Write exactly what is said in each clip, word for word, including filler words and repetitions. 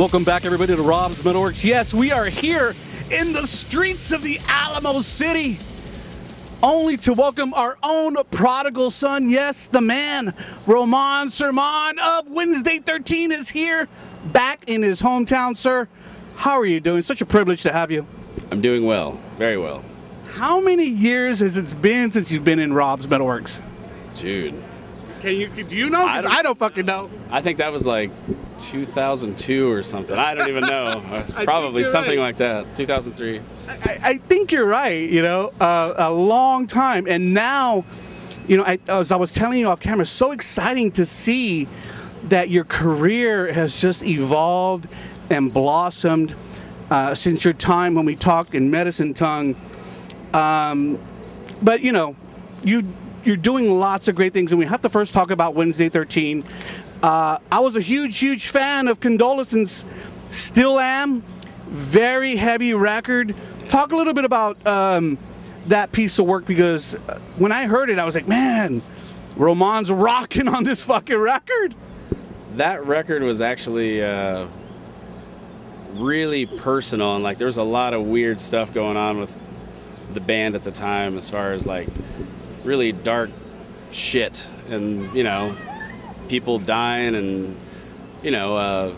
Welcome back, everybody, to Rob's Metalworks. Yes, we are here in the streets of the Alamo City, only to welcome our own prodigal son. Yes, the man, Roman Surman of Wednesday thirteen is here, back in his hometown. Sir, how are you doing? Such a privilege to have you. I'm doing well, very well. How many years has it been since you've been in Rob's Metalworks? Dude. Can you, do you know? I don't, I don't fucking know. I think that was like two thousand two or something. I don't even know. Probably something right. like that. two thousand three. I, I think you're right, you know, uh, a long time. And now, you know, I, as I was telling you off camera, it's so exciting to see that your career has just evolved and blossomed uh, since your time when we talked in Medicine Tongue. Um, but, you know, you, you're doing lots of great things, and we have to first talk about Wednesday thirteen. Uh, I was a huge, huge fan of Condolences, still am. Very heavy record. Talk a little bit about um, that piece of work, because when I heard it, I was like, man, Roman's rocking on this fucking record. That record was actually uh, really personal, and like there was a lot of weird stuff going on with the band at the time, as far as like really dark shit, and you know, people dying, and you know, uh,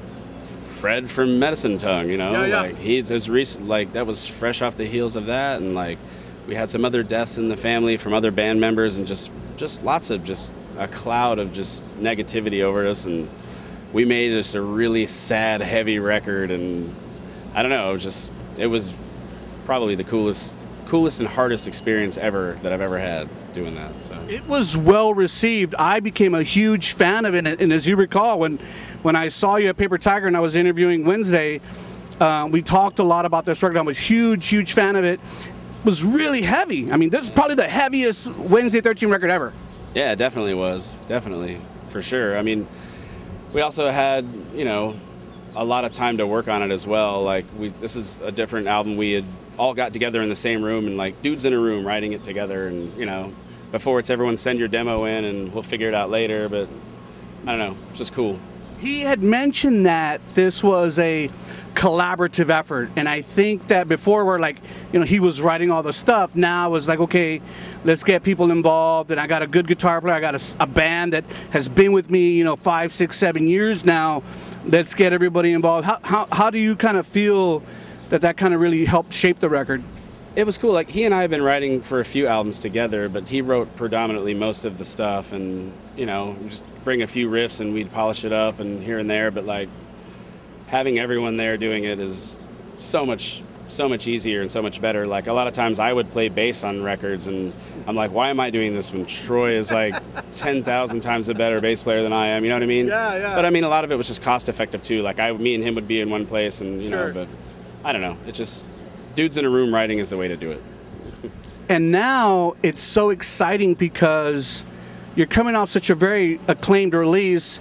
Fred from Medicine Tongue, you know, yeah, yeah. like he was recent, like that was fresh off the heels of that, and like we had some other deaths in the family from other band members, and just just lots of just a cloud of just negativity over us, and we made just a really sad, heavy record, and I don't know, it was just it was probably the coolest. coolest and hardest experience ever that I've ever had doing that. So it was well received. I became a huge fan of it, and as you recall, when when I saw you at Paper Tiger and I was interviewing Wednesday, uh, we talked a lot about this record. I was a huge, huge fan of it. It was really heavy. I mean, this is probably the heaviest Wednesday thirteen record ever. Yeah, it definitely was. Definitely. For sure. I mean, we also had, you know, a lot of time to work on it as well. Like, we, this is a different album. We had all got together in the same room, and like dudes in a room writing it together, and you know, before it's everyone send your demo in and we'll figure it out later, but I don't know, it's just cool. He had mentioned that this was a collaborative effort, and I think that before we're like, you know, he was writing all the stuff, now it was like, okay, let's get people involved, and I got a good guitar player, I got a, a band that has been with me, you know, five, six, seven years now, let's get everybody involved. How, how, how do you kind of feel that that kind of really helped shape the record? It was cool. Like, he and I have been writing for a few albums together, but he wrote predominantly most of the stuff, and you know, just bring a few riffs and we'd polish it up and here and there, but like having everyone there doing it is so much so much easier and so much better. Like, a lot of times I would play bass on records and I'm like, why am I doing this when Troy is like ten thousand times a better bass player than I am, you know what I mean? Yeah, yeah. But I mean, a lot of it was just cost effective too. Like, I, me and him would be in one place, and you sure. know, but I don't know. It's just dudes in a room writing is the way to do it. And now it's so exciting because you're coming off such a very acclaimed release,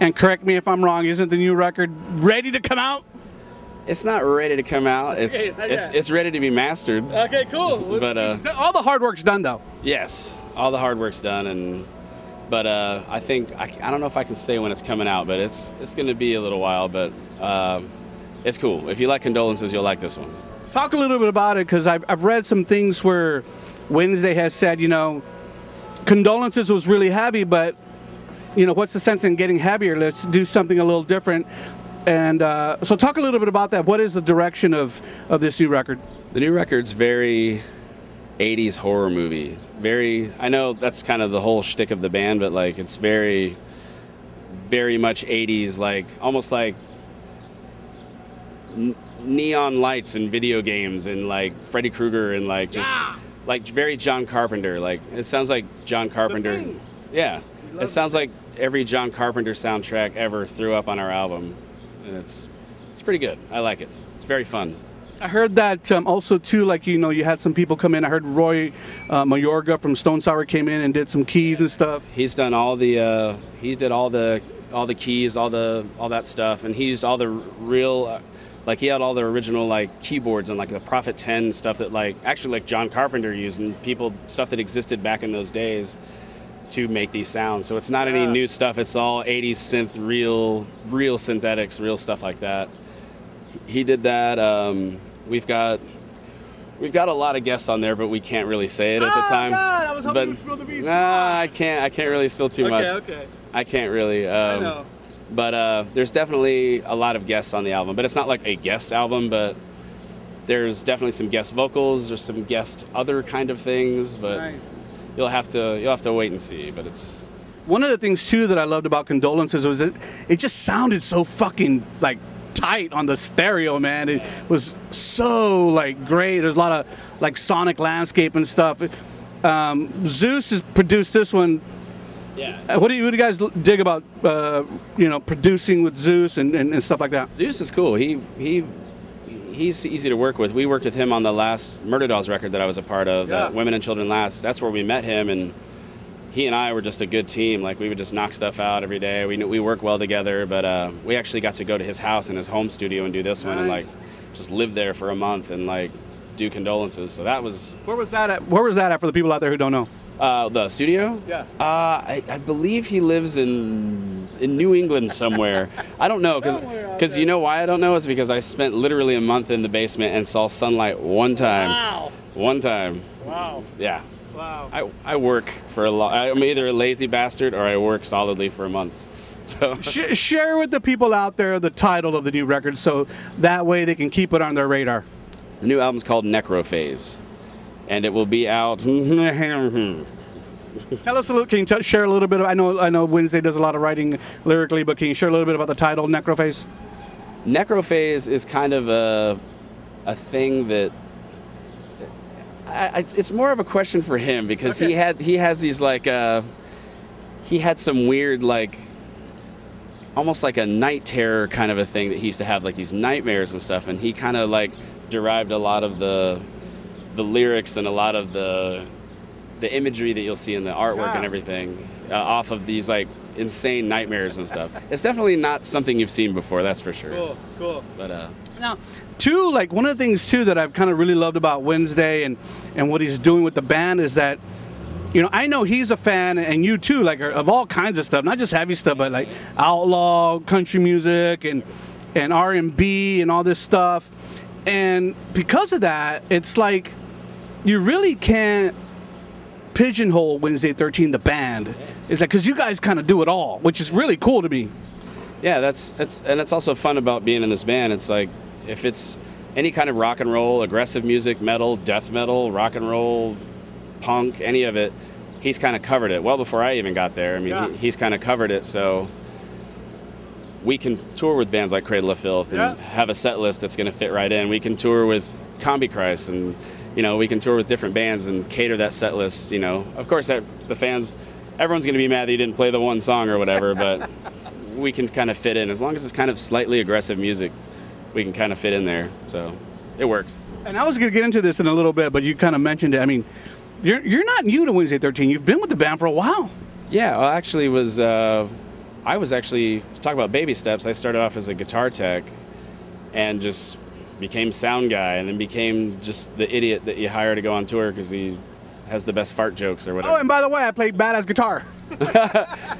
and correct me if I'm wrong, isn't the new record ready to come out? It's not ready to come out. It's okay, okay. It's, it's ready to be mastered. Okay, cool. But uh, all the hard work's done, though. Yes, all the hard work's done, and but uh, I think I, I don't know if I can say when it's coming out, but it's it's going to be a little while, but. Uh, It's cool. If you like Condolences, you'll like this one. Talk a little bit about it, because I've, I've read some things where Wednesday has said, you know, Condolences was really heavy, but, you know, what's the sense in getting heavier? Let's do something a little different. And uh, so talk a little bit about that. What is the direction of, of this new record? The new record's very eighties horror movie. Very, I know that's kind of the whole shtick of the band, but, like, it's very, very much eighties, like, almost like neon lights and video games and like Freddy Krueger and like just yeah. like very John Carpenter. Like, it sounds like John Carpenter. Yeah, it sounds it. like every John Carpenter soundtrack ever threw up on our album, and it's it's pretty good. I like it. It's very fun. I heard that um, also too, like, you know, you had some people come in. I heard Roy uh, Mayorga from Stone Sour came in and did some keys and stuff. He's done all the uh, he did all the all the keys, all the all that stuff, and he used all the real. Uh, Like, he had all the original, like, keyboards and, like, the Prophet ten stuff that, like, actually, like, John Carpenter used, and people, stuff that existed back in those days. to make these sounds. So it's not any new stuff. It's all eighties synth, real, real synthetics, real stuff like that. He did that. Um, we've got we've got a lot of guests on there, but we can't really say it at the time. Oh, God, I was hoping you'd spill the beans. Nah, I can't. I can't really spill too much. Okay, okay. I can't really. Um, I know. But uh, there's definitely a lot of guests on the album. But it's not like a guest album, but there's definitely some guest vocals, there's some guest other kind of things, but nice. you'll have to you'll have to wait and see. But it's one of the things too that I loved about Condolences was it it just sounded so fucking like tight on the stereo, man. It was so like great. There's a lot of like sonic landscape and stuff. Um, Zeus has produced this one. Yeah. What do you, what do you guys dig about uh, you know, producing with Zeus and, and, and stuff like that? Zeus is cool. He he. He's easy to work with. We worked with him on the last Murderdolls record that I was a part of, yeah. uh, Women and Children Last. That's where we met him, and he and I were just a good team. Like, we would just knock stuff out every day. We knew, we work well together, but uh, we actually got to go to his house in his home studio and do this nice. one, and like just live there for a month and like do Condolences. So that was. Where was that at? Where was that at for the people out there who don't know? Uh, the studio? Yeah. Uh, I, I believe he lives in in New England somewhere. I don't know, because because you know why I don't know is because I spent literally a month in the basement and saw sunlight one time. Wow. One time. Wow. Yeah. Wow. I I work for a lot. I'm either a lazy bastard or I work solidly for months. So Sh share with the people out there the title of the new record so that way they can keep it on their radar. The new album's called Necrophaze. And it will be out. Tell us a little. Can you tell, share a little bit? Of, I know. I know. Wednesday does a lot of writing lyrically, but can you share a little bit about the title, Necrophaze? Necrophaze is kind of a a thing that I, I, it's more of a question for him because okay. he had he has these like uh, he had some weird like almost like a night terror kind of a thing that he used to have, like these nightmares and stuff, and he kind of like derived a lot of the. the lyrics and a lot of the the imagery that you'll see in the artwork yeah. and everything uh, off of these like insane nightmares and stuff. It's definitely not something you've seen before, that's for sure. Cool, cool. But uh, now, too, like one of the things too that I've kind of really loved about Wednesday and and what he's doing with the band is that, you know, I know he's a fan, and you too, like of all kinds of stuff, not just heavy stuff, but like outlaw country music and and R and B and all this stuff. And because of that, it's like. You really can't pigeonhole Wednesday thirteen, the band. It's like, because you guys kind of do it all, which is really cool to me. Yeah, that's that's and that's also fun about being in this band. It's like, if it's any kind of rock and roll, aggressive music, metal, death metal, rock and roll, punk, any of it, he's kind of covered it well before I even got there. I mean, yeah. he, he's kind of covered it, so we can tour with bands like Cradle of Filth and yeah. have a set list that's going to fit right in. We can tour with Combichrist and. You know, we can tour with different bands and cater that set list, you know. Of course, the fans, everyone's going to be mad that you didn't play the one song or whatever, but we can kind of fit in. As long as it's kind of slightly aggressive music, we can kind of fit in there. So it works. And I was going to get into this in a little bit, but you kind of mentioned it. I mean, you're, you're not new to Wednesday thirteen. You've been with the band for a while. Yeah, well, I actually was, uh, I was actually, to talk about baby steps, I started off as a guitar tech and just... became sound guy and then became just the idiot that you hire to go on tour because he has the best fart jokes or whatever. Oh, and by the way, I played badass guitar.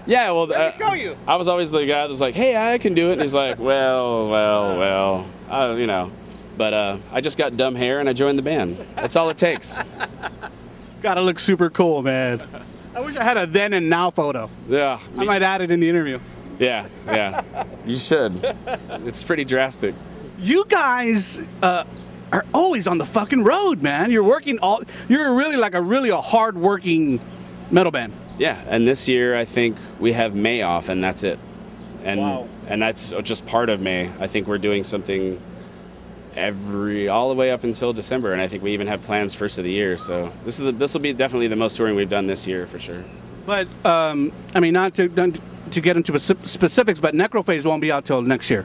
Yeah, well, Let me uh, show you. I was always the guy that was like, hey, I can do it. And he's like, well, well, well, uh, you know. But uh, I just got dumb hair and I joined the band. That's all it takes. Gotta look super cool, man. I wish I had a then and now photo. Yeah. I might add it in the interview. Yeah, yeah. You should. It's pretty drastic. You guys uh, are always on the fucking road, man. You're working all. You're really like a really a hard-working metal band. Yeah, and this year I think we have May off, and that's it. And wow. and that's just part of May. I think we're doing something every all the way up until December, and I think we even have plans first of the year. So this is the, this will be definitely the most touring we've done this year for sure. But um, I mean, not to not to get into specifics, but Necrophaze won't be out till next year.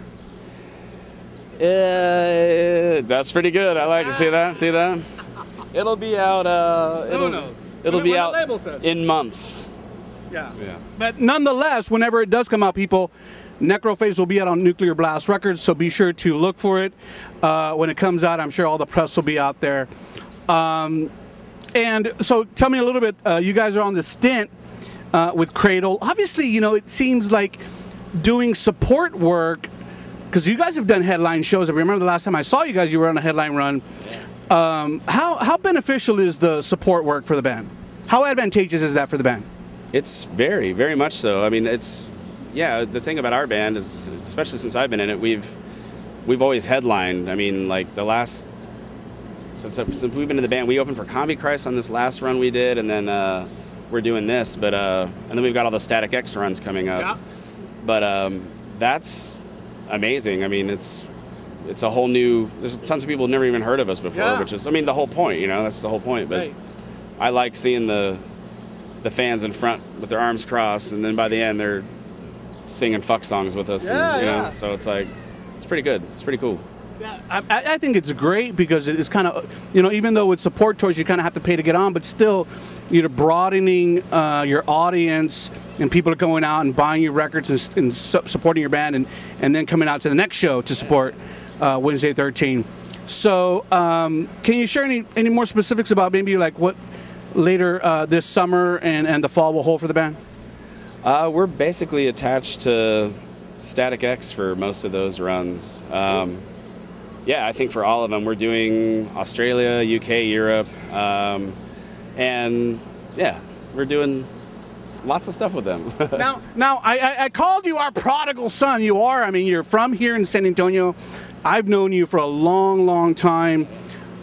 Yeah, that's pretty good. I like it. See that? See that? It'll be out. Uh, it'll, no, no. It'll be out in months. Yeah. Yeah. But nonetheless, whenever it does come out, people, Necrophaze will be out on Nuclear Blast Records, so be sure to look for it uh, when it comes out. I'm sure all the press will be out there. Um, and so, tell me a little bit. Uh, you guys are on this stint uh, with Cradle. Obviously, you know, it seems like doing support work, because you guys have done headline shows. I remember the last time I saw you guys, you were on a headline run. Um, how, how beneficial is the support work for the band? How advantageous is that for the band? It's very, very much so. I mean, it's, yeah, the thing about our band is, especially since I've been in it, we've we've always headlined. I mean, like the last, since, since we've been in the band, we opened for Combichrist on this last run we did, and then uh, we're doing this, but, uh, and then we've got all the Static X runs coming up. Yeah. But um, that's amazing. I mean, it's, it's a whole new, there's tons of people who've never even heard of us before, yeah. which is, I mean, the whole point, you know, that's the whole point. But right. I like seeing the, the fans in front with their arms crossed, and then by the end they're singing fuck songs with us. Yeah, and, you yeah. know, so it's like, it's pretty good. It's pretty cool. Yeah, I, I think it's great because it's kind of, you know, even though with support tours you kind of have to pay to get on, but still you're broadening uh, your audience, and people are going out and buying your records and, and su supporting your band, and, and then coming out to the next show to support uh, Wednesday thirteen. So um, can you share any, any more specifics about maybe like what later uh, this summer and, and the fall will hold for the band? Uh, we're basically attached to Static X for most of those runs. Um, yeah, I think for all of them, we're doing Australia, U K, Europe, um, and yeah, we're doing lots of stuff with them. now, now I, I, I called you our prodigal son. You are. I mean, you're from here in San Antonio. I've known you for a long, long time.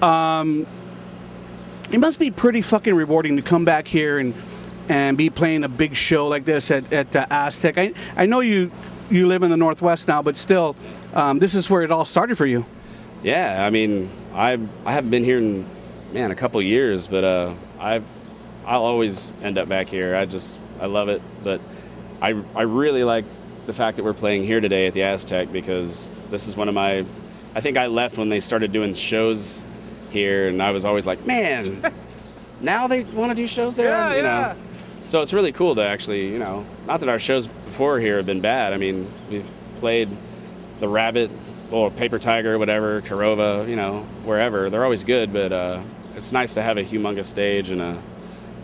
Um, it must be pretty fucking rewarding to come back here and and be playing a big show like this at at uh, Aztec. I I know you. You live in the Northwest now, but still, um, this is where it all started for you. Yeah, I mean, I've I haven't been here in, man, a couple years, but uh, I've I'll always end up back here. I just I love it, but I I really like the fact that we're playing here today at the Aztec, because this is one of my, I think I left when they started doing shows here, and I was always like, man, now they want to do shows there. Yeah, you yeah. know. So it's really cool to actually, you know, not that our shows before here have been bad. I mean, we've played the Rabbit or Paper Tiger, whatever, Corova, you know, wherever. They're always good, but uh, it's nice to have a humongous stage, and a,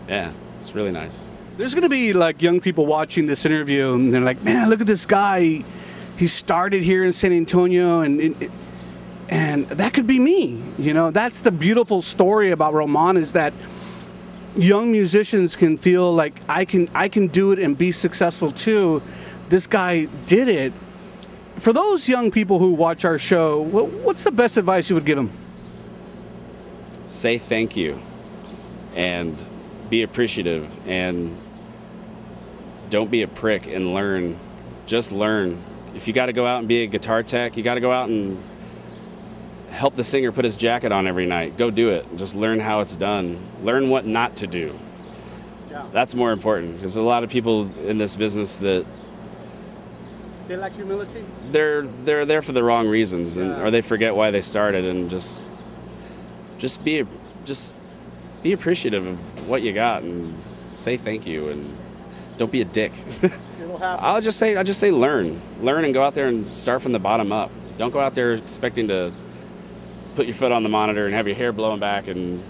yeah, it's really nice. There's going to be like young people watching this interview, and they're like, man, look at this guy. He started here in San Antonio, and it, and that could be me. You know, that's the beautiful story about Roman, is that young musicians can feel like I can I can do it and be successful too. This guy did it. For those young people who watch our show, what's the best advice you would give them? Say thank you, and be appreciative, and don't be a prick, and learn. Just learn. If you got to go out and be a guitar tech, you got to go out and help the singer put his jacket on every night. Go do it. Just learn how it's done. Learn what not to do. Yeah. That's more important, because a lot of people in this business that they lack humility. They're they're there for the wrong reasons, yeah. and or they forget why they started, and just just be just be appreciative of what you got, and say thank you, and don't be a dick. It'll happen. I'll just say I'll just say learn, learn, and go out there and start from the bottom up. Don't go out there expecting to put your foot on the monitor and have your hair blowing back and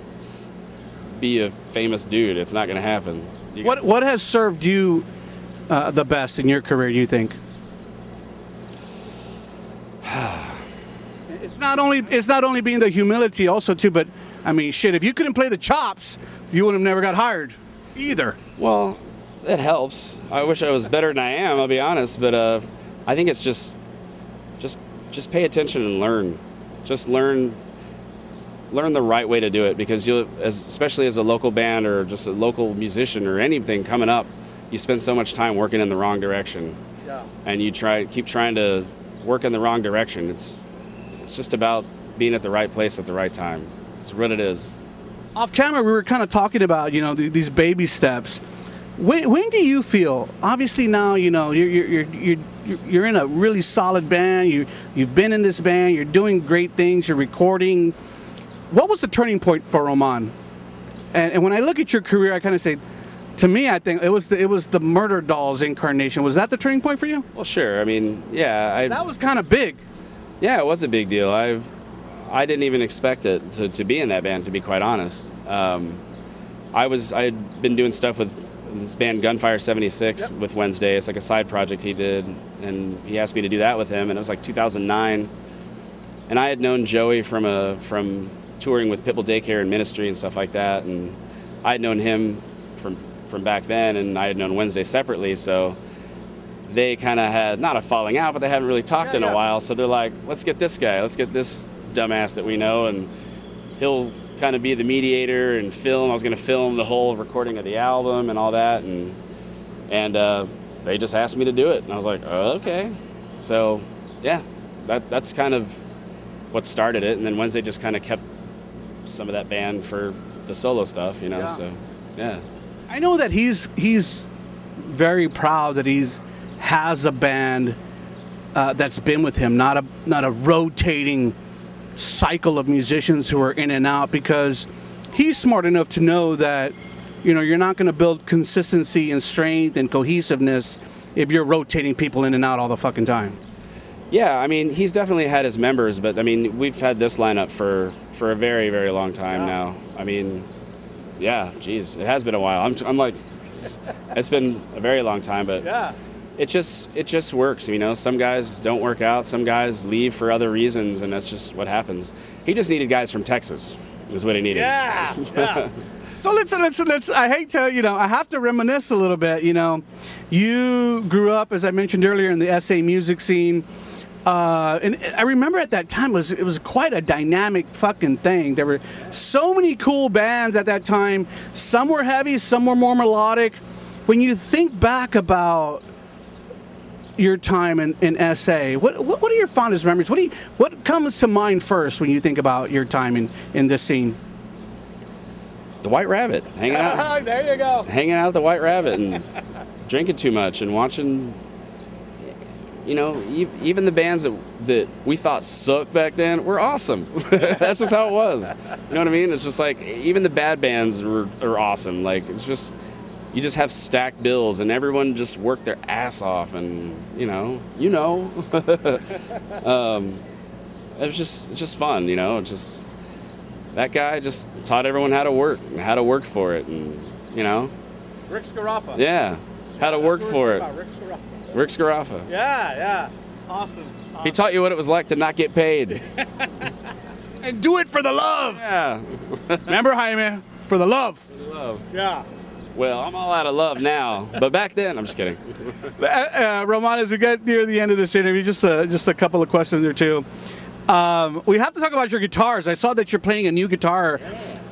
be a famous dude. It's not going to happen. You what What has served you uh, the best in your career, you think? It's not only it's not only being the humility also too, but I mean, shit, if you couldn't play the chops, you would have never got hired either. Well, that helps. I wish I was better than I am, I'll be honest, but uh, I think it's just just just pay attention and learn. Just learn, learn the right way to do it, because you'll, as, especially as a local band or just a local musician or anything coming up, you spend so much time working in the wrong direction, yeah. and you try keep trying to work in the wrong direction. It's, it's just about being at the right place at the right time. That's what it is. Off camera, we were kind of talking about, you know, th these baby steps. When, when do you feel? Obviously, now you know you're you're you're you're, you're in a really solid band. You you've been in this band. You're doing great things. You're recording. What was the turning point for Roman? And, and when I look at your career, I kind of say, to me, I think it was the, it was the Murderdolls incarnation. Was that the turning point for you? Well, sure. I mean, yeah, I, that was kind of big. Yeah, it was a big deal. I've I didn't even expect it to to be in that band, to be quite honest. Um, I was I had been doing stuff with this band Gunfire Seventy Six yep. with Wednesday. It's like a side project he did, and he asked me to do that with him, and it was like two thousand nine. And I had known Joey from a from touring with Pipple Daycare and Ministry and stuff like that, and I had known him from from back then, and I had known Wednesday separately, so they kind of had not a falling out, but they haven't really talked yeah, in a yeah. while. So they're like, let's get this guy, let's get this dumbass that we know, and he'll kind of be the mediator and film. I was going to film the whole recording of the album and all that, and and uh, they just asked me to do it, and I was like, oh, okay. So yeah, that that's kind of what started it, and then Wednesday just kind of kept some of that band for the solo stuff, you know. Yeah. So yeah, I know that he's he's very proud that he's has a band uh, that's been with him, not a not a rotating cycle of musicians who are in and out, because he's smart enough to know that, you know, you're not going to build consistency and strength and cohesiveness if you're rotating people in and out all the fucking time. Yeah, I mean, he's definitely had his members, but I mean, we've had this lineup for for a very, very long time yeah. now. I mean, yeah, geez, it has been a while. I'm, I'm like, it's, it's been a very long time, but yeah. It just it just works, you know. Some guys don't work out, some guys leave for other reasons, and that's just what happens. He just needed guys from Texas, is what he needed. Yeah. yeah. So let's let's let's. I hate to, you know, I have to reminisce a little bit. You know, you grew up, as I mentioned earlier, in the S A music scene, uh, and I remember at that time it was it was quite a dynamic fucking thing. There were so many cool bands at that time. Some were heavy, some were more melodic. When you think back about your time in, in S A, what, what what are your fondest memories? What do you, what comes to mind first when you think about your time in in this scene? The White Rabbit, hanging out. There you go. Hanging out at the White Rabbit and drinking too much and watching, you know, even the bands that that we thought sucked back then were awesome. That's just how it was. You know what I mean? It's just like even the bad bands were, are awesome. Like it's just. You just have stacked bills, and everyone just worked their ass off, and you know, you know, um, it was just just fun, you know. Just that guy just taught everyone how to work, and how to work for it, and you know. Rick Scarafa. Yeah, how to yeah, work for it. Rick Scarafa. Rick Scarafa. Yeah, yeah, awesome, awesome. He taught you what it was like to not get paid, and do it for the love. Yeah. Remember, Jaime, for the love. For the love. Yeah. Well, I'm all out of love now, but back then, I'm just kidding. uh, uh, Roman, as we get near the end of this interview, just a, just a couple of questions or two. Um, we have to talk about your guitars. I saw that you're playing a new guitar,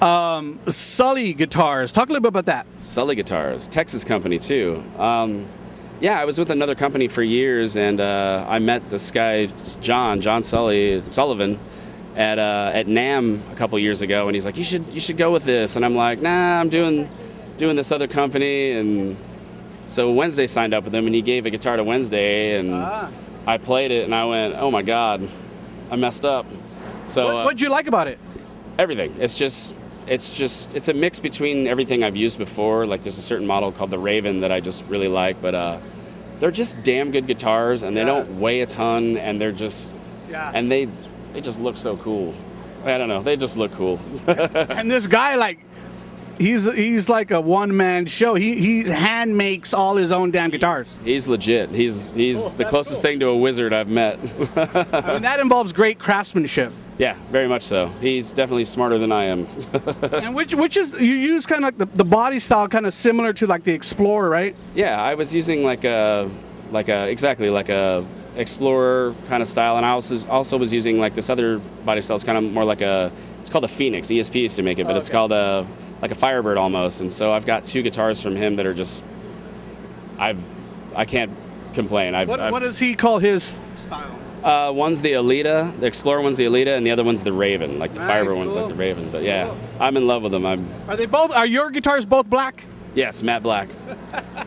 um, Sully Guitars. Talk a little bit about that. Sully Guitars, Texas company too. Um, yeah, I was with another company for years, and uh, I met this guy, John, John Sully Sullivan, at uh, at NAMM a couple years ago, and he's like, you should you should go with this, and I'm like, nah, I'm doing. doing this other company. And so Wednesday signed up with him, and he gave a guitar to Wednesday, and ah. I played it, and I went, oh my god, I messed up. So what, uh, what'd you like about it? Everything. It's just it's just it's a mix between everything I've used before. Like there's a certain model called the Raven that I just really like, but uh they're just damn good guitars, and they yeah. don't weigh a ton, and they're just yeah. and they they just look so cool. I don't know, they just look cool. And this guy, like, He's he's like a one-man show. He he hand makes all his own damn guitars. He's legit. He's he's cool. the That's closest cool. thing to a wizard I've met. I mean, that involves great craftsmanship. Yeah, very much so. He's definitely smarter than I am. And which which is you use kind of like the, the body style kind of similar to like the Explorer, right? Yeah, I was using like a like a exactly like a Explorer kind of style, and I also also was using like this other body style. It's kind of more like a it's called a Phoenix. E S P used to make it, but oh, okay. it's called a like a Firebird almost, and so I've got two guitars from him that are just, I've, I can't complain. I've, what, I've, what does he call his style? Uh, one's the Alita, the Explorer one's the Alita, and the other one's the Raven, like the nice, Firebird cool. one's like the Raven, but yeah, cool. I'm in love with them. I'm, are they both, are your guitars both black? Yes, matte black.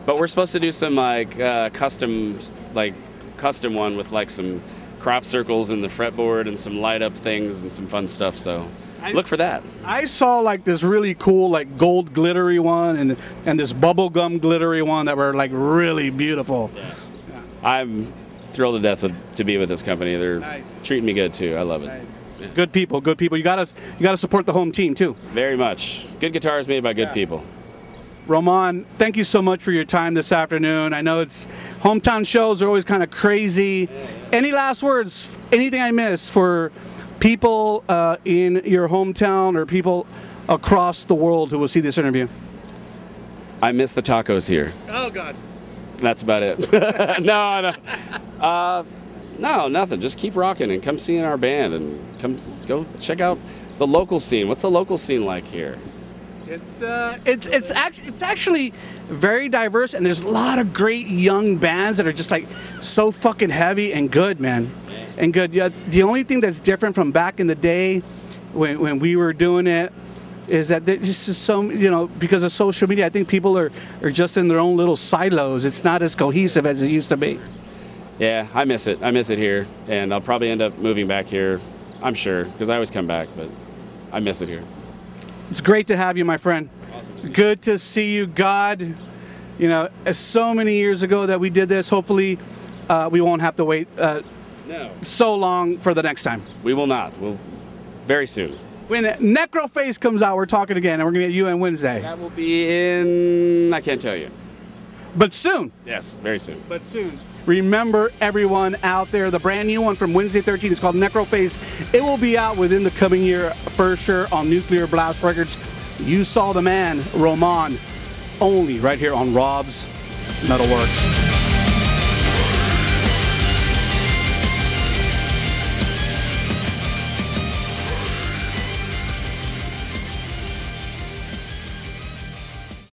But we're supposed to do some like uh, custom, like custom one with like some crop circles in the fretboard and some light up things and some fun stuff, so. I, look for that. I saw like this really cool like gold glittery one and and this bubblegum glittery one that were like really beautiful. Yeah. Yeah. I'm thrilled to death with, to be with this company. They're nice. Treating me good too. I love it. Nice. Yeah. Good people, good people. You got us. You got to support the home team too. Very much. Good guitars made by good yeah. people. Roman, thank you so much for your time this afternoon. I know it's hometown shows are always kind of crazy. Any last words, anything I missed for people uh, in your hometown or people across the world who will see this interview? I miss the tacos here. Oh, God. That's about it. no, no. Uh, no, nothing. Just keep rocking and come see our band and come go check out the local scene. What's the local scene like here? It's uh, it's it's actually it's actually very diverse, and there's a lot of great young bands that are just like so fucking heavy and good, man, and good. Yeah, the only thing that's different from back in the day when when we were doing it is that this is so you know because of social media, I think people are are just in their own little silos. It's not as cohesive as it used to be. Yeah, I miss it. I miss it here, and I'll probably end up moving back here, I'm sure, because I always come back, but I miss it here. It's great to have you, my friend. Awesome to see you. Good to see you. God, you know, so many years ago that we did this. Hopefully, uh, we won't have to wait uh, no. so long for the next time. We will not. We'll very soon. When Necrophaze comes out, we're talking again, and we're going to get you on Wednesday. That will be in, I can't tell you. But soon. Yes, very soon. But soon. Remember, everyone out there, the brand new one from Wednesday thirteen is called Necrophaze. It will be out within the coming year for sure on Nuclear Blast Records. You saw the man, Roman, only right here on Rob's Metalworks.